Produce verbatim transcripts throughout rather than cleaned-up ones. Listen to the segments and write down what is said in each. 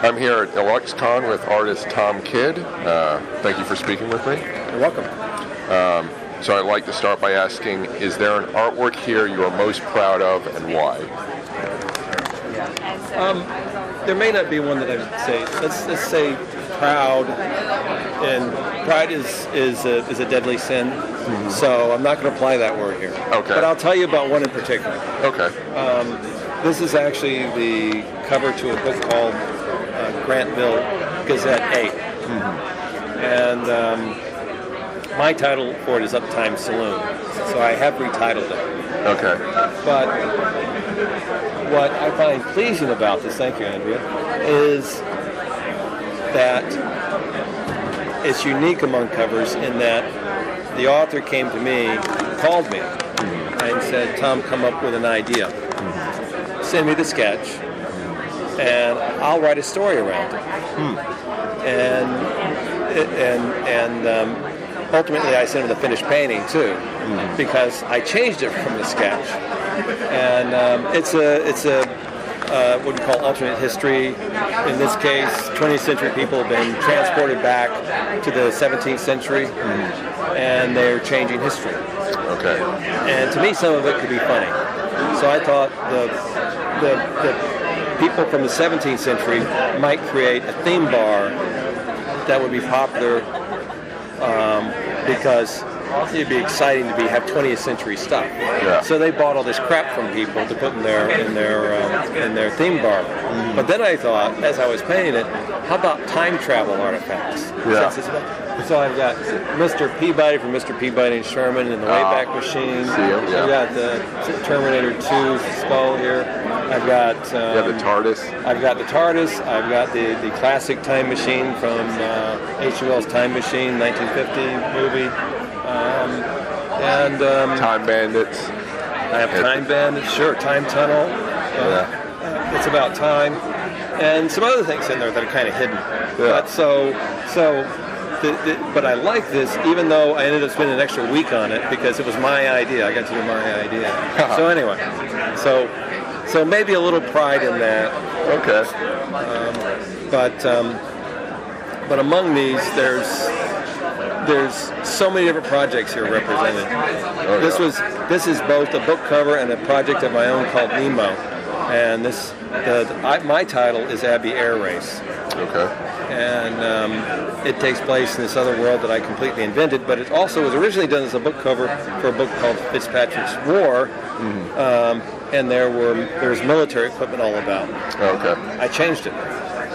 I'm here at Illuxcon with artist Tom Kidd. Uh, thank you for speaking with me. You're welcome. Um, so I'd like to start by asking, is there an artwork here you are most proud of, and why? Um, there may not be one that I would say. Let's, let's say proud, and pride is is a, is a deadly sin, mm-hmm. so I'm not going to apply that word here. Okay. But I'll tell you about one in particular. Okay. Um, this is actually the cover to a book called uh, Grantville Gazette eight. Mm-hmm. And um, my title for it is Uptime Saloon, so I have retitled it. Okay. But what I find pleasing about this, thank you, Andrea, is that it's unique among covers in that the author came to me, called me, mm-hmm. and said, Tom, come up with an idea. Mm-hmm. Send me the sketch, mm-hmm. and I'll write a story around it. Mm. And, and, and um, ultimately, I sent him the finished painting, too, mm-hmm. because I changed it from the sketch. And um, it's a it's a uh, what we call alternate history. In this case, twentieth century people have been transported back to the seventeenth century, mm-hmm. and they're changing history. Okay. And to me, some of it could be funny. So I thought the the, the people from the seventeenth century might create a theme bar that would be popular um, because it'd be exciting to be have twentieth century stuff. Yeah. So they bought all this crap from people to put in their in their um, in their theme bar. Mm-hmm. But then I thought, as I was painting it, how about time travel artifacts? Yeah. So I've got Mister Peabody from Mister Peabody and Sherman and the Wayback Machine. Yeah. I've got the Terminator two skull here. I've got um, yeah, the TARDIS. I've got the TARDIS. I've got the, the classic Time Machine from uh, H G. Wells' Time Machine, nineteen fifty movie. Um, and um, Time Bandits. I have Time Bandits, sure. Time Tunnel. Uh, yeah. It's about time, and some other things in there that are kind of hidden. Yeah. But so, so, the, the, but I like this, even though I ended up spending an extra week on it because it was my idea. I got to do my idea. So anyway, so, so maybe a little pride in that. Okay. Um, but um, but among these, there's. There's so many different projects here represented. Oh, this yeah. was this is both a book cover and a project of my own called Nemo, and this the, the I, my title is Abbey Air Race. Okay. And um, it takes place in this other world that I completely invented, but it also was originally done as a book cover for a book called Fitzpatrick's War, mm-hmm. um, and there were there was military equipment all about. Okay. I changed it.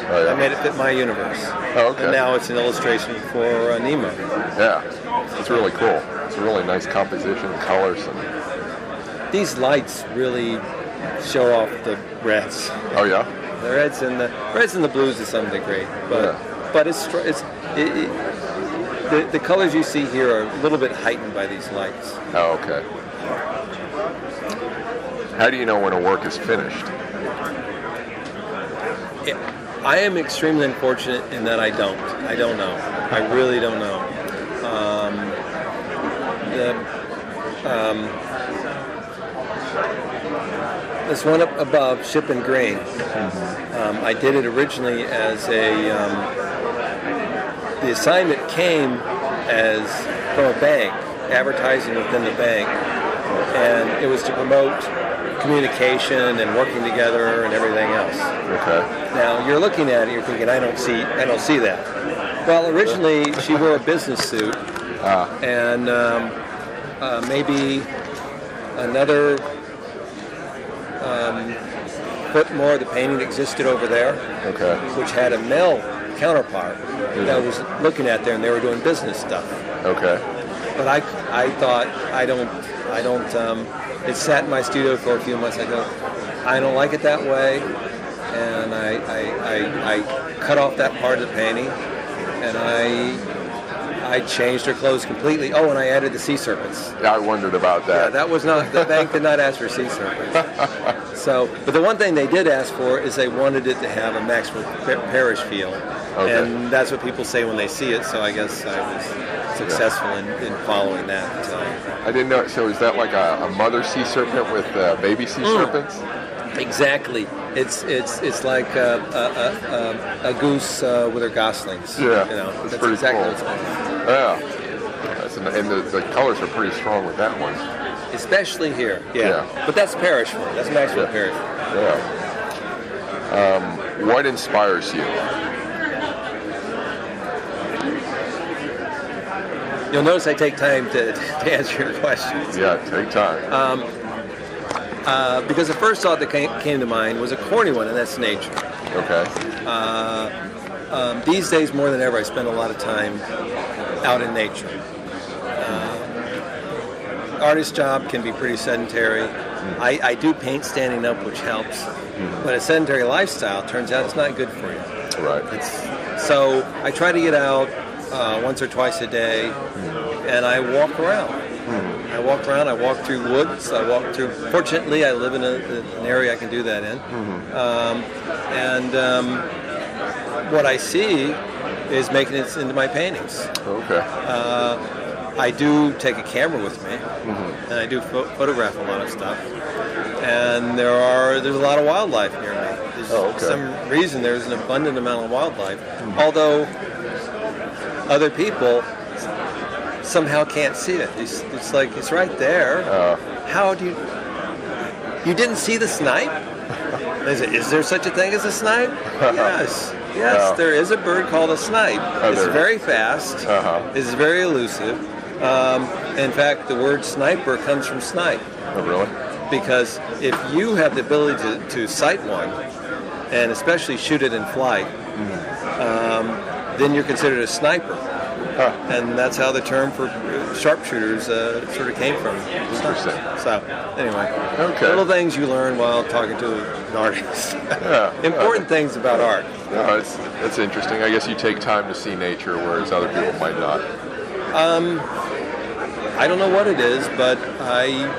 Oh, yeah. I made it fit my universe. Oh, okay. And now it's an illustration for uh, Nemo. Yeah, it's really cool. It's a really nice composition, colors. And these lights really show off the reds. Oh yeah. The reds and the reds and the blues to some degree, but yeah. but it's it's it, it, the the colors you see here are a little bit heightened by these lights. Oh okay. How do you know when a work is finished? Yeah. I am extremely unfortunate in that I don't. I don't know. I really don't know. Um, the, um, this one up above, Ship and Grain. Mm-hmm. Um, I did it originally as a. Um, the assignment came as from a bank, advertising within the bank, and it was to promote communication and working together and everything else. Okay. Now you're looking at it, you're thinking, I don't see, I don't see that. Well, originally she wore a business suit, ah. and um, uh, maybe another um, foot more of the painting existed over there, okay. which had a male counterpart mm-hmm. that was looking at there, and they were doing business stuff. Okay. But I, I thought, I don't, I don't. Um, It sat in my studio for a few months. I go, I don't like it that way, and I I, I, I cut off that part of the painting, and I I changed her clothes completely. Oh, and I added the sea serpents. Yeah, I wondered about that. Yeah, that was not the bank did not ask for sea serpents. So, but the one thing they did ask for is they wanted it to have a Maxfield Parrish feel, okay. and that's what people say when they see it. So I guess I was. Successful in, in following that. So. I didn't know. So is that like a, a mother sea serpent with uh, baby sea mm. serpents? Exactly. It's it's it's like a, a, a, a goose uh, with her goslings. Yeah, you know, that's, that's pretty exactly cool. What's going on. Yeah, that's an, and the, the colors are pretty strong with that one. Especially here. Yeah, yeah. But that's Parrish for it. That's Maxfield yeah. Parrish. Yeah. Um, what inspires you? You'll notice I take time to, to answer your questions. Yeah, take time. Um, uh, because the first thought that came, came to mind was a corny one, and that's nature. Okay. Uh, um, these days, more than ever, I spend a lot of time out in nature. Uh, artist's job can be pretty sedentary. Mm. I, I do paint standing up, which helps. Mm. But a sedentary lifestyle, turns out it's not good for you. Right. It's, so I try to get out Uh, once or twice a day, mm. and I walk around. Mm. I walk around, I walk through woods, I walk through, fortunately I live in a, an area I can do that in, mm-hmm. um, and um, what I see is making it into my paintings. Okay. Uh, I do take a camera with me, mm-hmm. and I do pho- photograph a lot of stuff, and there are there's a lot of wildlife near me. There's oh, okay. some reason there's an abundant amount of wildlife, mm-hmm. although other people somehow can't see it. It's, it's like, it's right there. Uh, How do you... You didn't see the snipe? Is, it, is there such a thing as a snipe? Yes. Yes, uh, there is a bird called a snipe. Uh, it's very fast. Uh-huh. It's very elusive. Um, in fact, the word sniper comes from snipe. Oh, really? Because if you have the ability to, to sight one, and especially shoot it in flight, mm. um, then you're considered a sniper. Huh. And that's how the term for sharpshooters uh, sort of came from. Interesting. So, anyway. Okay. Little things you learn while talking to an artist. Yeah. Important uh, things about art. No, it's, it's interesting. I guess you take time to see nature, whereas other people might not. Um, I don't know what it is, but I,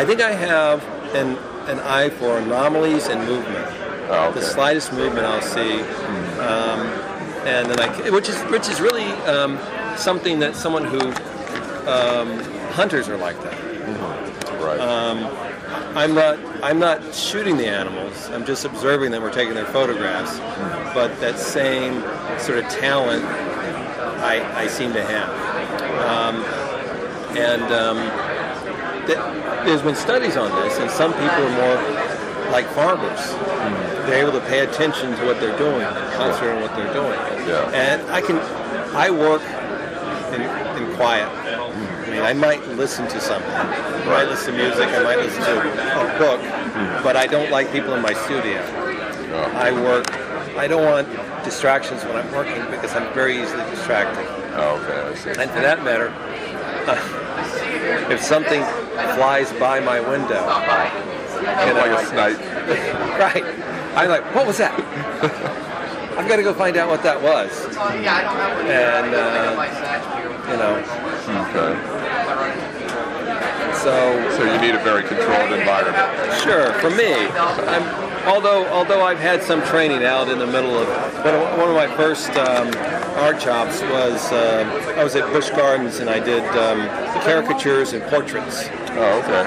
I think I have an, an eye for anomalies and movement. Oh, okay. The slightest movement I'll see. Mm. Um, And then I, which is which is really um, something that someone who um, hunters are like that. Mm-hmm. Right. Um, I'm not I'm not shooting the animals. I'm just observing them or taking their photographs. Mm-hmm. But that same sort of talent I I seem to have. Um, and um, th- there's been studies on this, and some people are more like farmers. Mm-hmm. They're able to pay attention to what they're doing, concentrate on what they're doing. Yeah. And I can, I work in, in quiet. Mm-hmm. I mean, I might listen to something. Right. I might listen to music, I might listen to a book, mm-hmm. but I don't like people in my studio. Yeah. I work, I don't want distractions when I'm working because I'm very easily distracted. Oh, okay, I see. And for that matter, uh, if something flies by my window, You know, like a snipe. Right. I'm like, what was that? I've got to go find out what that was. And, uh, you know. Okay. So. So you need a very controlled environment. Sure. For me, I'm, although although I've had some training out in the middle of, but one of my first um, art jobs was uh, I was at Busch Gardens and I did um, caricatures and portraits. Oh, okay.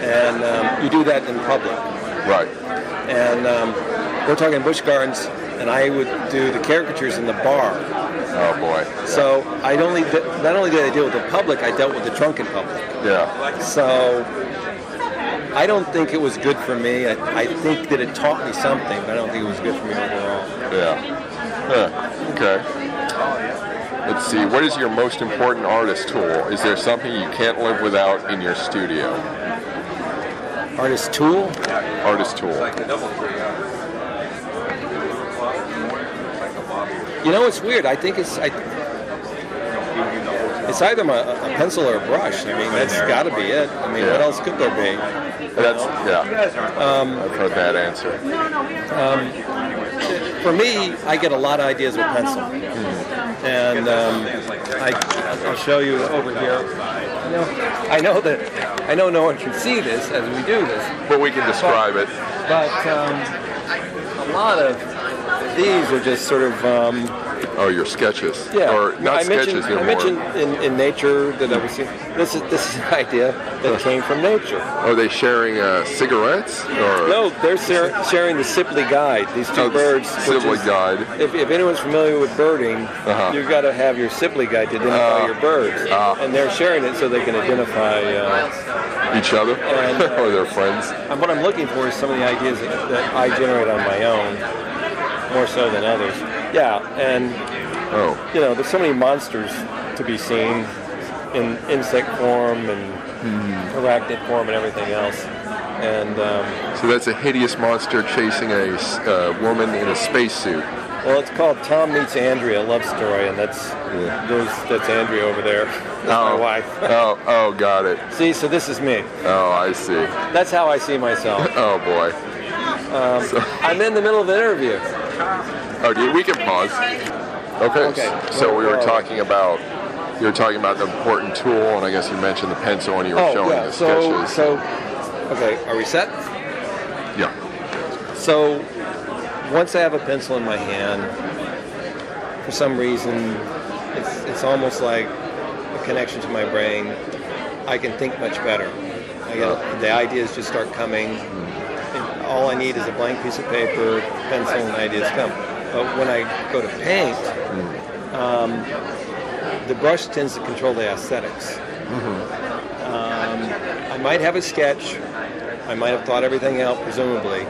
And um, you do that in public. Right. And um, we're talking Busch Gardens, and I would do the caricatures in the bar. Oh, boy. So I only did, not only did I deal with the public, I dealt with the drunken public. Yeah. So I don't think it was good for me. I, I think that it taught me something, but I don't think it was good for me overall. Yeah. Yeah. Okay. Let's see, what is your most important artist tool? Is there something you can't live without in your studio? Artist tool? Artist tool. You know, it's weird. I think it's I, it's either my, a pencil or a brush. I mean, that's got to be it. I mean, yeah. What else could there be? That's yeah. Um, I've heard that answer. Um, for me, I get a lot of ideas with pencil, mm-hmm. and um, I, I'll show you over here. You know, I know that I know no one can see this as we do this, but we can describe but, it. But um, a lot of these are just sort of um, Oh, your sketches. Yeah. Or not I sketches anymore. I mentioned in, in nature that I was seeing. This is this is an idea that came from nature. Are they sharing uh, cigarettes? Or? No, they're ser- sharing the Sibley guide. These two oh, birds. Sibley is, guide. If, if anyone's familiar with birding, uh-huh. you've got to have your Sibley guide to identify uh, your birds, uh, and they're sharing it so they can identify uh, each other and, uh, or their friends. And what I'm looking for is some of the ideas that, that I generate on my own. More so than others. Yeah, and oh. you know, there's so many monsters to be seen in insect form and mm. arachnid form and everything else. And um, so that's a hideous monster chasing a uh, woman in a spacesuit. Well, it's called Tom Meets Andrea, a love story, and that's yeah. those, that's Andrea over there. That's oh. my wife. oh, oh, got it. See, so this is me. Oh, I see. That's how I see myself. oh boy. Um, so. I'm in the middle of an interview. Oh, dude, we can pause. Okay. okay. So we were talking about you were talking about the important tool, and I guess you mentioned the pencil, and you were oh, showing yeah. the so, sketches. So, okay, are we set? Yeah. So, once I have a pencil in my hand, for some reason, it's it's almost like a connection to my brain. I can think much better. I get uh, the ideas just start coming. Mm-hmm. All I need is a blank piece of paper, pencil, and ideas come. But when I go to paint, mm. um, the brush tends to control the aesthetics. Mm-hmm. Um, I might have a sketch. I might have thought everything out, presumably.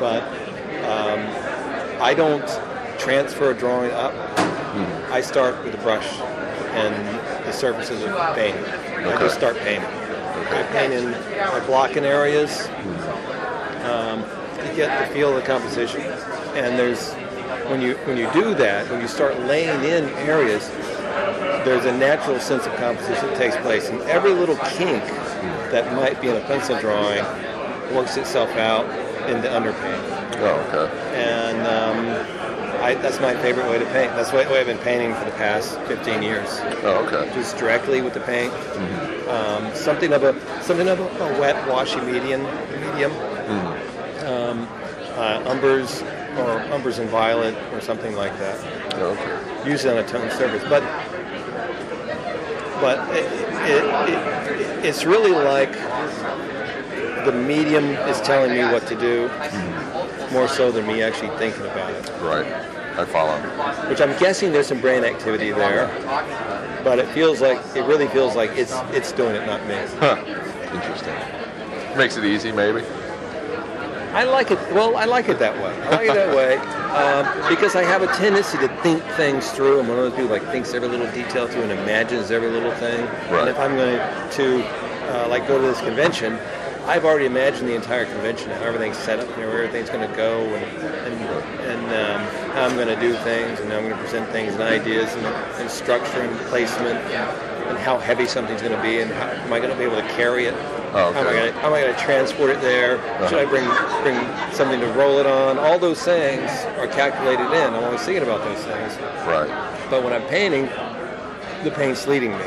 But um, I don't transfer a drawing up. Mm. I start with the brush and the surfaces of paint. Okay. I just start painting. Okay. I paint in, I block in areas. Mm. Um, you get the feel of the composition, and there's when you when you do that, when you start laying in areas, there's a natural sense of composition that takes place, and every little kink that might be in a pencil drawing works itself out into underpaint. Oh, okay. And um, I, that's my favorite way to paint. That's the way I've been painting for the past fifteen years. Oh, okay. Just directly with the paint, mm-hmm. um, something of a something of a, a wet, washy medium. medium. Mm. Um, uh, umbers or umbers and violet or something like that. Okay. Usually on a toned surface, but but it, it, it, it's really like the medium is telling me what to do, mm. more so than me actually thinking about it. Right, I follow. Which I'm guessing there's some brain activity there, but it feels like it really feels like it's it's doing it, not me. Huh. Interesting. Makes it easy, maybe. I like it. Well, I like it that way. I like it that way um, because I have a tendency to think things through. I'm one of those people like thinks every little detail through and imagines every little thing. Right. And if I'm going to uh, like go to this convention, I've already imagined the entire convention, how everything's set up, and where everything's going to go, and and, and um, how I'm going to do things, and how I'm going to present things and ideas and, and structure and placement, and how heavy something's going to be, and how am I going to be able to carry it. Oh, okay. How am I gonna, how am I gonna transport it there? Uh-huh. Should I bring bring something to roll it on? All those things are calculated in. I'm always thinking about those things. Right. But when I'm painting, the paint's leading me.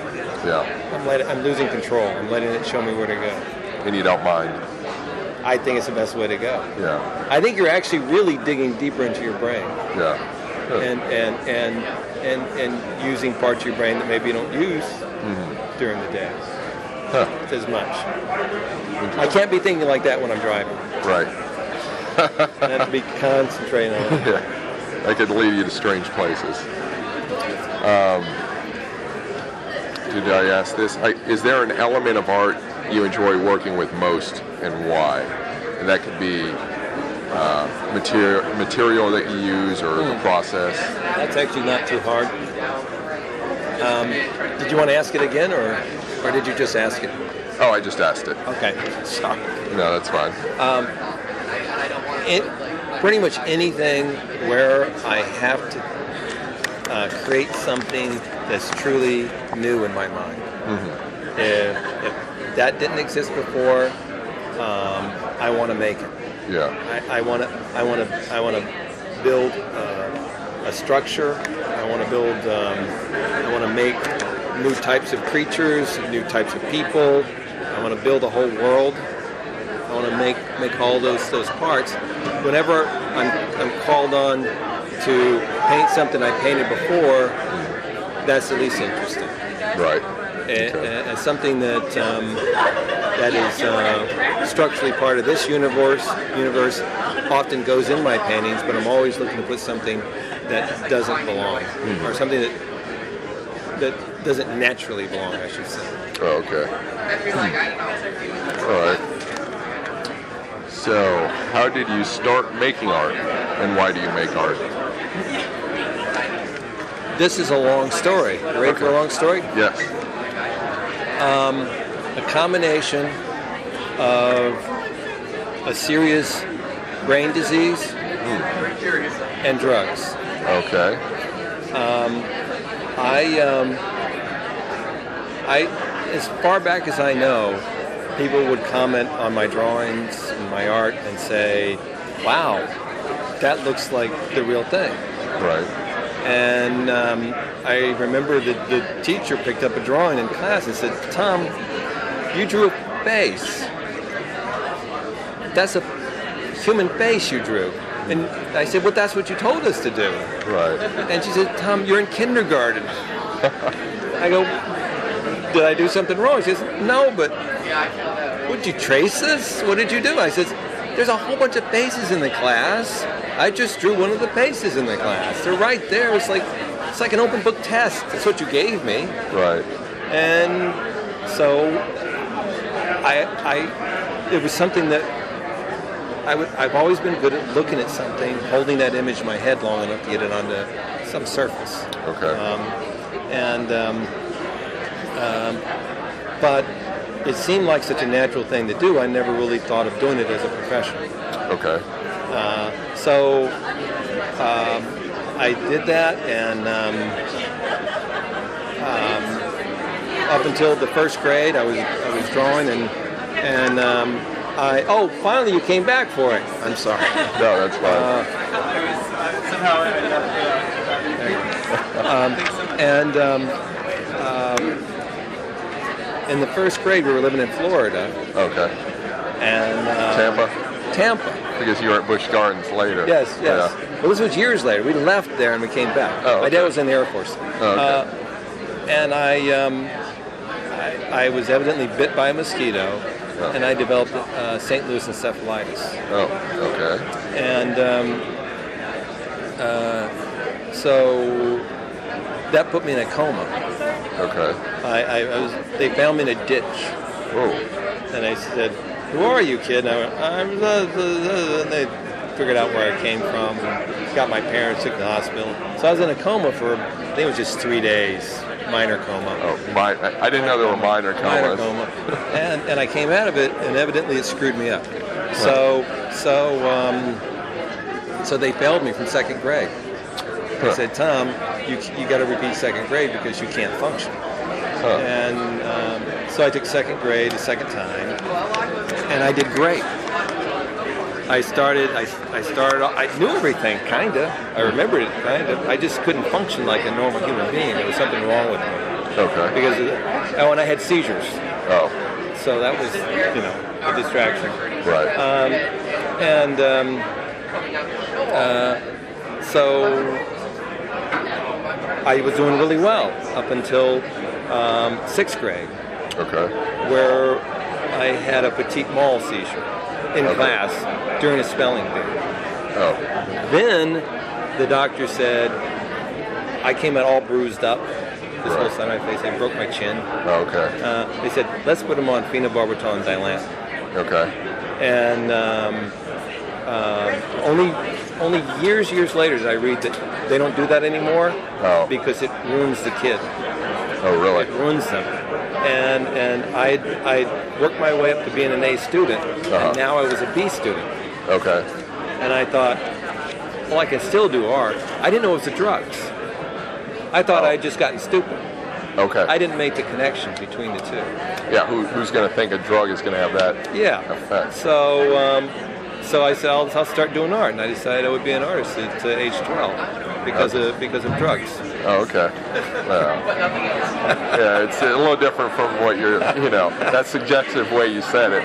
Yeah. I'm letting, I'm losing control. I'm letting it show me where to go. And you don't mind. I think it's the best way to go. Yeah. I think you're actually really digging deeper into your brain. Yeah. Good. And and and and and using parts of your brain that maybe you don't use mm-hmm. during the day. Huh. As much. I can't be thinking like that when I'm driving. Right. I have to be concentrating on it. Yeah. That could lead you to strange places. Um, did I ask this? I, is there an element of art you enjoy working with most and why? And that could be uh, material, material that you use or mm. the process. That's actually not too hard. Um, did you want to ask it again, or, or did you just ask it? Oh, I just asked it. Okay, sorry. No, that's fine. Um, it, pretty much anything where I have to uh, create something that's truly new in my mind. Mm-hmm. If, if that didn't exist before, um, I want to make it. Yeah. I want to. I want to. I want to build uh, a structure. I want to build, um, I want to make new types of creatures, new types of people. I want to build a whole world. I want to make, make all those those parts. Whenever I'm, I'm called on to paint something I painted before, that's the least interesting. Right. And, okay. and something that um, that is uh, structurally part of this universe universe often goes in my paintings, but I'm always looking to put something that doesn't belong, mm-hmm. or something that that doesn't naturally belong, I should say. Oh, okay. All right. So, how did you start making art, and why do you make art? This is a long story. You ready okay. for a long story? Yes. Um, a combination of a serious brain disease mm. and drugs. Okay. Um, I, um, I, as far back as I know, people would comment on my drawings and my art and say, "Wow, that looks like the real thing." Right. And um, I remember that the teacher picked up a drawing in class and said, "Tom, you drew a face. That's a human face you drew." And I said, "Well, that's what you told us to do." Right. And she said, "Tom, you're in kindergarten." I go, "Did I do something wrong?" She says, "No, but would you trace this? What did you do?" I said, "There's a whole bunch of faces in the class. I just drew one of the faces in the class. They're right there. It's like it's like an open book test. That's what you gave me." Right. And so I, I, it was something that I would, I've always been good at looking at something, holding that image in my head long enough to get it onto some surface. Okay. Um, and um, um, but it seemed like such a natural thing to do. I never really thought of doing it as a profession. Okay. Uh, so um, I did that, and um, um, up until the first grade, I was I was drawing, and and um, I oh finally you came back for it. I'm sorry. No, that's fine. Uh, um, and um, um, in the first grade, we were living in Florida. Okay. And uh, Tampa. Tampa. Because you were at Busch Gardens later. Yes, yes. Yeah. Well, this was years later. We left there and we came back. Oh, okay. My dad was in the Air Force. Oh, okay. uh, and I, um, I, I was evidently bit by a mosquito, oh. and I developed uh, Saint Louis encephalitis. Oh, okay. And um, uh, so that put me in a coma. Okay. I, I, I was. They found me in a ditch. Oh. And I said, "Who are you, kid?" And I went, "I'm the, the, the," and they figured out where I came from. Got my parents, took to the hospital. So I was in a coma for, I think it was just three days, minor coma. Oh, my, I didn't know there were minor comas. Minor coma. and, and I came out of it, and evidently it screwed me up. So so, um, so they failed me from second grade. They huh. said, "Tom, you you got to repeat second grade because you can't function." Huh. And um, so I took second grade the second time, and I did great. I started, I, I started, I knew everything, kind of. I remembered it, kind of. I just couldn't function like a normal human being. There was something wrong with me. Okay. Because, of, oh, and I had seizures. Oh. So that was, you know, a distraction. Right. Um, and um, uh, so I was doing really well up until Um, sixth grade, okay, where I had a petit mal seizure in okay. class during a spelling bee. Oh. Then the doctor said, I came out all bruised up, this right. whole side of my face, I broke my chin. Oh, okay. Uh, they said, "Let's put him on phenobarbital and Dilantin." Okay. And um, uh, only only years, years later did I read that they don't do that anymore oh. because it ruins the kid. Oh, really? It ruins them. And and I I worked my way up to being an A student, uh-huh. and now I was a B student. Okay. And I thought, well, I can still do art. I didn't know it was the drugs. I thought oh. I had just gotten stupid. Okay. I didn't make the connection between the two. Yeah, who, who's going to think a drug is going to have that yeah. effect? So, um, so I said, I'll, I'll start doing art, and I decided I would be an artist at uh, age twelve because okay. of because of drugs. Oh, okay. Yeah. yeah, it's a little different from what you're, you know, that suggestive way you said it.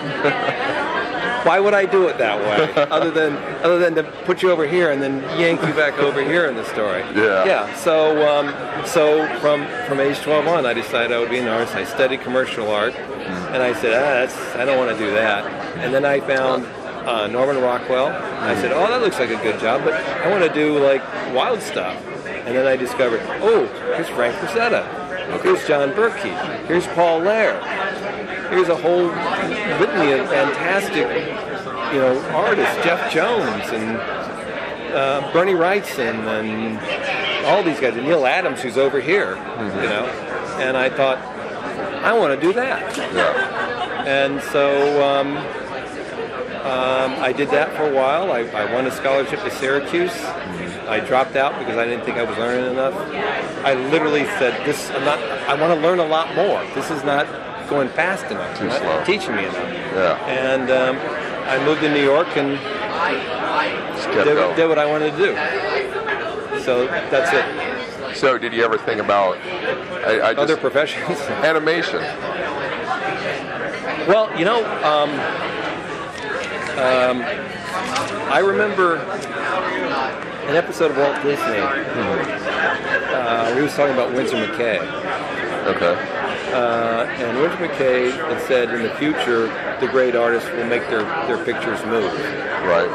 Why would I do it that way? Other than other than to put you over here and then yank you back over here in the story. Yeah. Yeah. So um, so from from age twelve on, I decided I would be an artist. I studied commercial art, and I said, ah, that's I don't want to do that. And then I found uh, Norman Rockwell. And I said, oh, that looks like a good job, but I want to do like wild stuff. And then I discovered, oh, here's Frank Rosetta. Here's John Burke. Here's Paul Lair. Here's a whole litany of fantastic, you know, artists. Jeff Jones and uh, Bernie Wrightson and all these guys. And Neil Adams, who's over here, mm-hmm. you know. And I thought, I want to do that. Yeah. And so um, um, I did that for a while. I, I won a scholarship to Syracuse. Mm-hmm. I dropped out because I didn't think I was learning enough. I literally said, "This. I'm not. I want to learn a lot more. This is not going fast enough, Too not slow. teaching me enough." Yeah. And um, I moved to New York and did, did what I wanted to do. So that's it. So did you ever think about I, I other just, professions? Animation. Well, you know, um, um, I remember an episode of Walt Disney. Mm-hmm. uh, we was talking about Winsor McCay. Okay. Uh, and Winsor McCay had said, in the future, the great artists will make their, their pictures move. Right.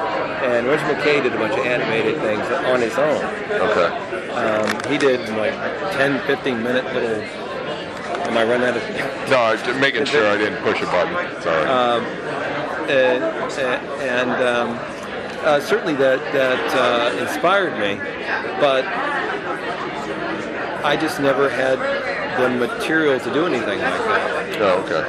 And Winsor McCay did a bunch of animated things on his own. Okay. Um, he did like ten, fifteen minute little. Am I running out of? No, I was just making sure I didn't push a button. Sorry. Um, and and um, uh, certainly that that uh, inspired me, but I just never had the material to do anything like that. Oh, okay.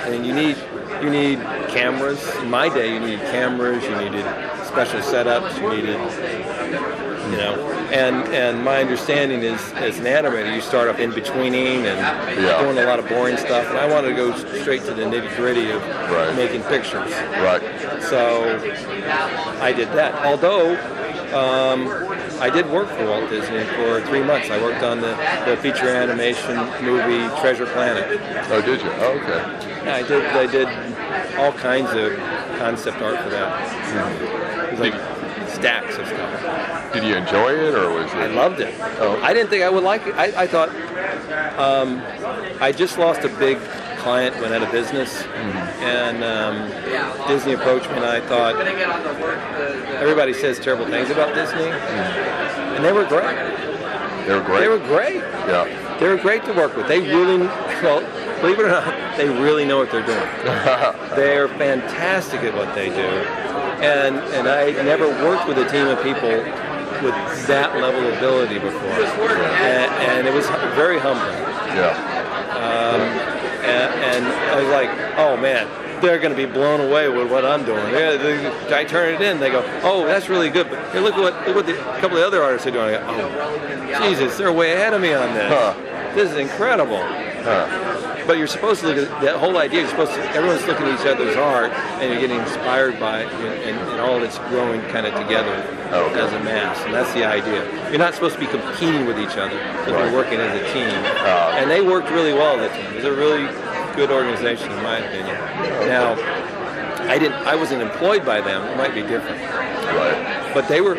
I mean, you need you need cameras. In my day, you needed cameras. You needed special setups. You needed, you know. And and my understanding is, as an animator, you start off in betweening and yeah. doing a lot of boring stuff. And I wanted to go straight to the nitty gritty of right. making pictures. Right. So I did that. Although. Um, I did work for Walt Disney for three months. I worked on the, the feature animation movie Treasure Planet. Oh, did you? Oh, okay. Yeah, I did. I did all kinds of concept art for that. It was like did, stacks of stuff. Did you enjoy it, or was it? I loved it. Oh. I didn't think I would like it. I, I thought um, I just lost a big client, went out of business, mm-hmm. and um, Disney approached me, and I thought, everybody says terrible things about Disney, mm-hmm. and they were great. They were great. They were great. Yeah. They were great to work with. They really, well, believe it or not, they really know what they're doing. They're fantastic at what they do, and and I never worked with a team of people with that level of ability before, and, and it was very humbling. Yeah. Um, And, and I was like, oh man, they're going to be blown away with what I'm doing. They, they, I turn it in, they go, oh, that's really good. But hey, look what look what the, a couple of the other artists are doing. I go, oh, Jesus, they're way ahead of me on this. Huh. This is incredible. Huh. But you're supposed to look at that whole idea. You're supposed to. Everyone's looking at each other's art, and you're getting inspired by it, and, and, and all that's growing kind of together oh, okay. as a mass. And that's the idea. You're not supposed to be competing with each other, but right. you're working as a team. Uh, and they worked really well. The team. It was a really good organization, in my opinion. Okay. Now, I didn't. I wasn't employed by them. It might be different. Right. But they were.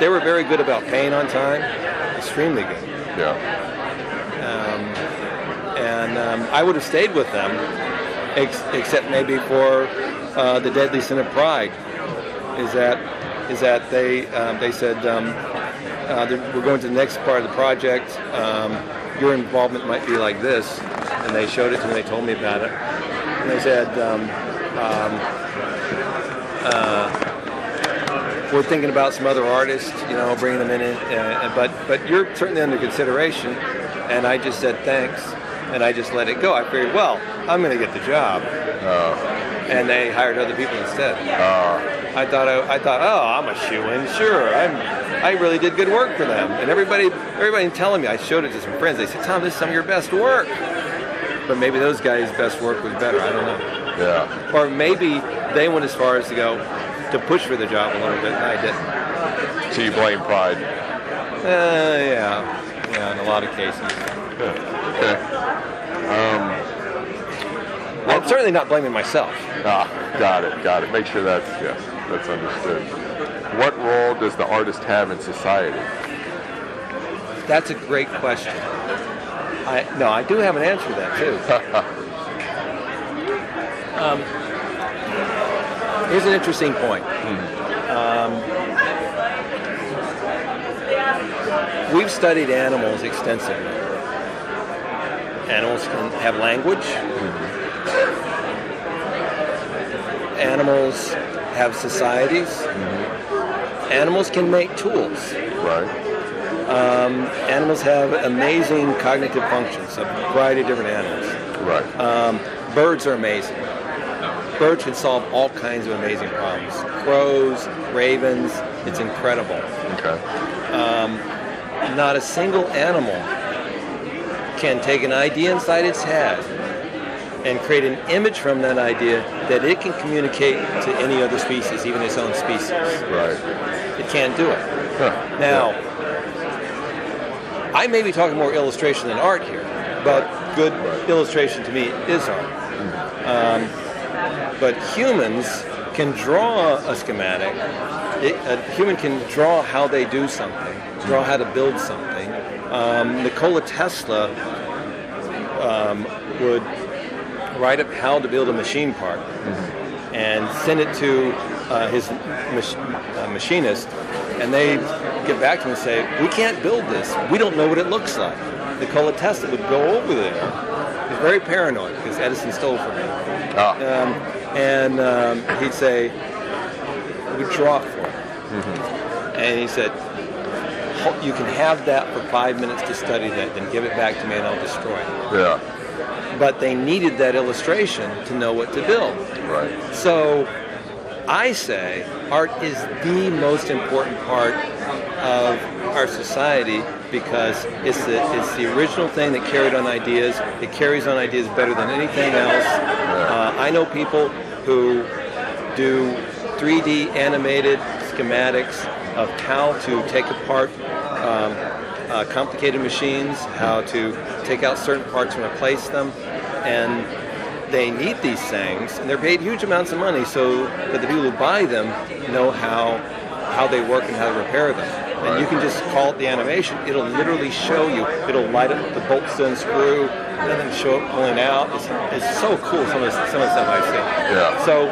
They were very good about paying on time. Extremely good. Yeah. And um, I would have stayed with them, ex- except maybe for uh, the deadly sin of pride. Is that is that they um, they said um, uh, we're going to the next part of the project. Um, your involvement might be like this, and they showed it to me. They told me about it, and they said um, um, uh, we're thinking about some other artists, you know, bringing them in. Uh, but but you're certainly under consideration. And I just said thanks. And I just let it go. I figured, well, I'm going to get the job. Oh. And they hired other people instead. Oh. I thought, I, I thought, oh, I'm a shoo-in. Sure, I'm. I really did good work for them. And everybody, everybody telling me, I showed it to some friends. They said, Tom, this is some of your best work. But maybe those guys' best work was better. I don't know. Yeah. Or maybe they went as far as to go to push for the job a little bit, and I didn't. So you blame pride? Uh, yeah. Yeah, in a lot of cases. Yeah. Okay. Um, I, certainly not blaming myself. Ah, got it, got it. Make sure that's, yes, that's understood. What role does the artist have in society? That's a great question. I, no, I do have an answer to that, too. um, here's an interesting point. Hmm. Um, we've studied animals extensively. Animals can have language. Mm-hmm. Animals have societies. Mm-hmm. Animals can make tools. Right. Um, animals have amazing cognitive functions, a variety of different animals. Right. Um, birds are amazing. Birds can solve all kinds of amazing problems. Crows, ravens, it's incredible. Okay. Um, not a single animal can take an idea inside its head and create an image from that idea that it can communicate to any other species, even its own species. Right. It can't do it. Huh. Now, yeah. I may be talking more illustration than art here, but good right. illustration to me is art. Mm-hmm. um, but humans can draw a schematic. It, a human can draw how they do something, draw how to build something. Um, Nikola Tesla um, would write up how to build a machine part mm-hmm. and send it to uh, his mach- uh, machinist, and they get back to him and say, we can't build this. We don't know what it looks like. Nikola Tesla would go over there. He was very paranoid because Edison stole from him. Ah. Um, and um, he'd say, we draw for it. Mm-hmm. And he said, you can have that for five minutes to study that, then give it back to me and I'll destroy it. Yeah. But they needed that illustration to know what to build. Right. So I say art is the most important part of our society because it's the, it's the original thing that carried on ideas. It carries on ideas better than anything else. Uh, I know people who do three D animated schematics of how to take apart um, uh, complicated machines, how to take out certain parts and replace them, and they need these things, and they're paid huge amounts of money so that the people who buy them know how how they work and how to repair them. And right. you can just call it the animation. It'll literally show you. It'll light up the bolts to unscrew, and then show it pulling out. It's, it's so cool, some of the, some of the stuff I've seen. Yeah. So,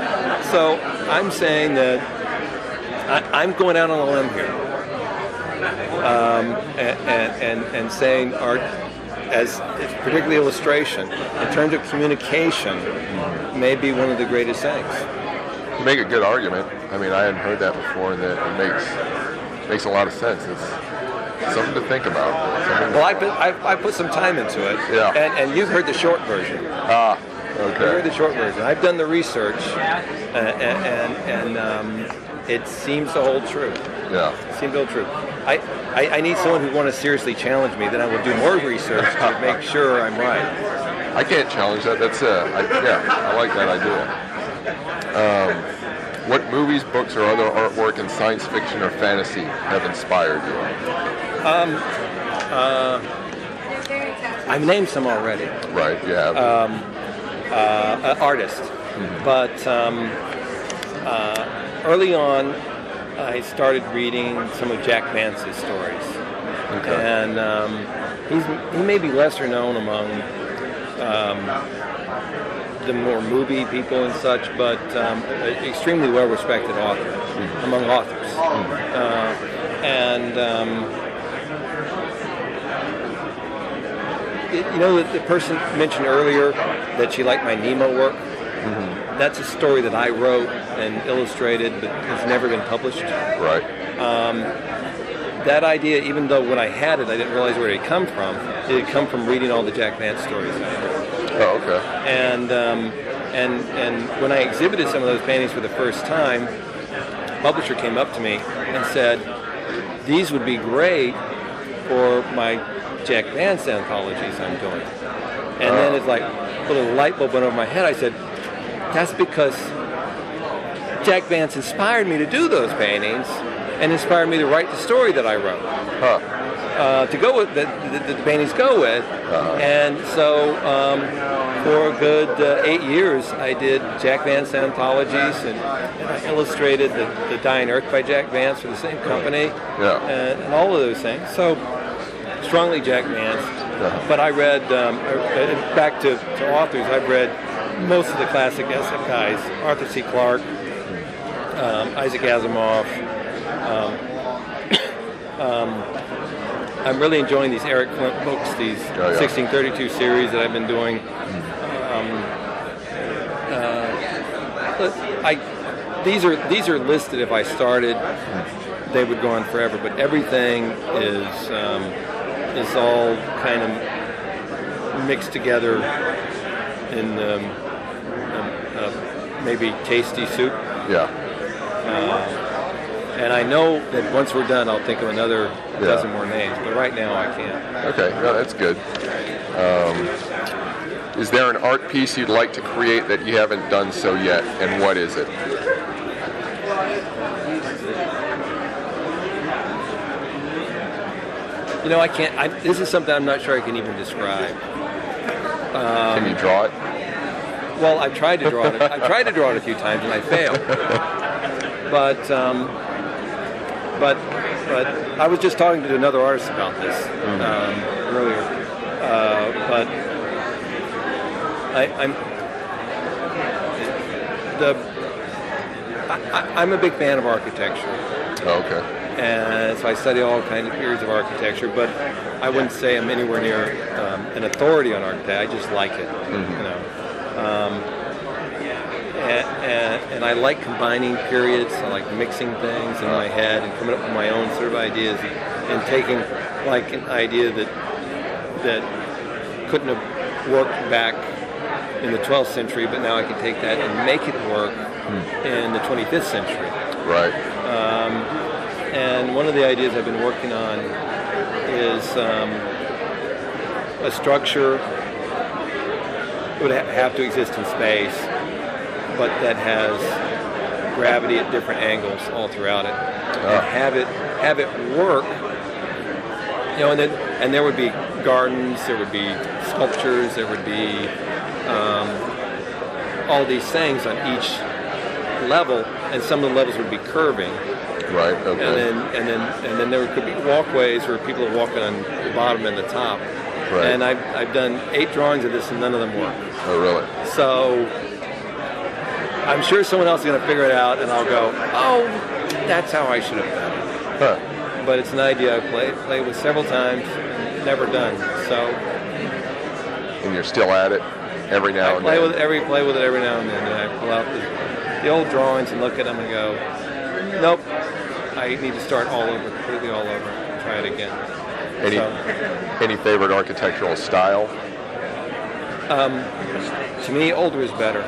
so I'm saying that I, I'm going out on a limb here um, and, and, and, and saying art, as particularly illustration, in terms of communication, may be one of the greatest things. You make a good argument. I mean, I hadn't heard that before, and that it makes makes a lot of sense. It's something to think about. Something well, I put, I, I put some time into it, yeah. and, and you've heard the short version. Ah, okay. You've heard the short version. I've done the research, and, and, and um, it seems to hold true. Yeah. It seems to hold true. I, I, I need someone who wants to seriously challenge me. Then I will do more research to make sure I'm right. I can't challenge that. That's uh, I, yeah. I like that idea. Um, what movies, books, or other artwork in science fiction or fantasy have inspired you? Um, uh, I've named some already. Right. Yeah. Um, uh, an artist, mm-hmm. but um, uh, early on. I started reading some of Jack Vance's stories, okay. and um, he's, he may be lesser known among um, the more movie people and such, but um, an extremely well-respected author mm. among authors. Mm. Uh, and um, it, you know, the, the person mentioned earlier that she liked my Nemo work. Mm-hmm. That's a story that I wrote and illustrated, but has never been published. Right. Um, that idea, even though when I had it, I didn't realize where it had come from. It had come from reading all the Jack Vance stories. Oh, okay. And um, and and when I exhibited some of those paintings for the first time, the publisher came up to me and said, "These would be great for my Jack Vance anthologies I'm doing." And uh, then it's like a little light bulb went over my head. I said, that's because Jack Vance inspired me to do those paintings and inspired me to write the story that I wrote. Huh. Uh, to go with, that the, the paintings go with. Uh-huh. And so um, for a good uh, eight years, I did Jack Vance anthologies, and, and I illustrated the, the Dying Earth by Jack Vance for the same company, yeah. and, and all of those things. So, strongly Jack Vance. Yeah. But I read, um, back to, to authors, I've read most of the classic isekais, Arthur C. Clarke, um, Isaac Asimov. Um, um, I'm really enjoying these Eric Flint books, these oh, yeah. sixteen thirty-two series that I've been doing. Mm. um, uh, I, these are these are listed. If I started, they would go on forever. But everything is um, is all kind of mixed together in um, uh, uh, maybe tasty soup. Yeah. Uh, And I know that once we're done, I'll think of another yeah. dozen more names. But right now, I can't. Okay, no, that's good. Um, is there an art piece you'd like to create that you haven't done so yet, and what is it? You know, I can't. I, this is something I'm not sure I can even describe. Um, can you draw it? Well, I've tried to draw it. I've tried to draw it a few times, and I failed. But. Um, But but I was just talking to another artist about this mm-hmm. um, earlier. Uh, but I, I'm the I, I'm a big fan of architecture. Oh, okay. And so I study all kinds of periods of architecture, but I wouldn't say I'm anywhere near um, an authority on architecture. I just like it, mm-hmm. you know. Um, And, and, and I like combining periods. I like mixing things in my head and coming up with my own sort of ideas, and, and taking like an idea that that couldn't have worked back in the twelfth century, but now I can take that and make it work hmm. in the twenty-fifth century. Right. Um, and one of the ideas I've been working on is um, a structure that would ha- have to exist in space, but that has gravity at different angles all throughout it, oh. and have it have it work. You know, and then and there would be gardens, there would be sculptures, there would be um, all these things on each level, and some of the levels would be curving. Right. Okay. And then and then and then there could be walkways where people are walking on the bottom and the top. Right. And I've I've done eight drawings of this, and none of them work. Oh, really? So. I'm sure someone else is going to figure it out, and I'll go, oh, that's how I should have done it. Huh. But it's an idea I've played, played with several times, never done. So. And you're still at it every now I and play then? With every, play with it every now and then, and I pull out the, the old drawings and look at them and go, nope, I need to start all over, completely all over, and try it again. Any, so. Any favorite architectural style? Um, to me, older is better.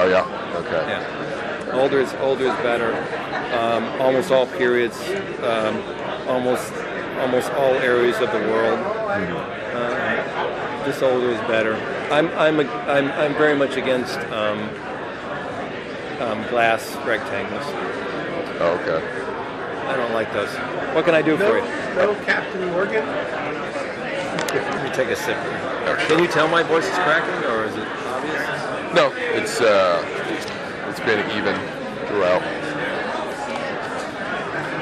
Oh, yeah? Okay. Yeah. Older is older is better. Um, almost all periods, um, almost almost all areas of the world. Mm-hmm. Uh, just older is better. I'm I'm a, I'm I'm very much against um, um, glass rectangles. Oh, okay. I don't like those. What can I do no, for you? No, Captain Morgan. Let me take a sip. Okay. Can you tell my voice is cracking, or is it obvious? No, it's. Uh, It's been even throughout.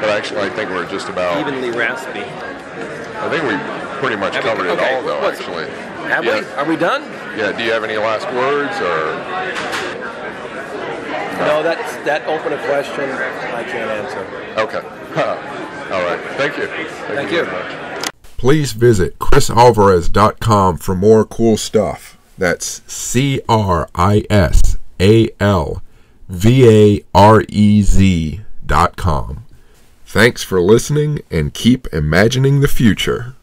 But actually, I think we're just about... Evenly raspy. I think we pretty much have covered we, okay. it all, though, What's, actually. Have yeah. we? Are we done? Yeah. Do you have any last words, or...? No, no that's that open a question I can't answer. Okay. All right. Thank you. Thank, Thank you. you. Please visit chris alvarez dot com for more cool stuff. That's C R I S A L V-A-R-E-Z dot com. Thanks for listening, and keep imagining the future.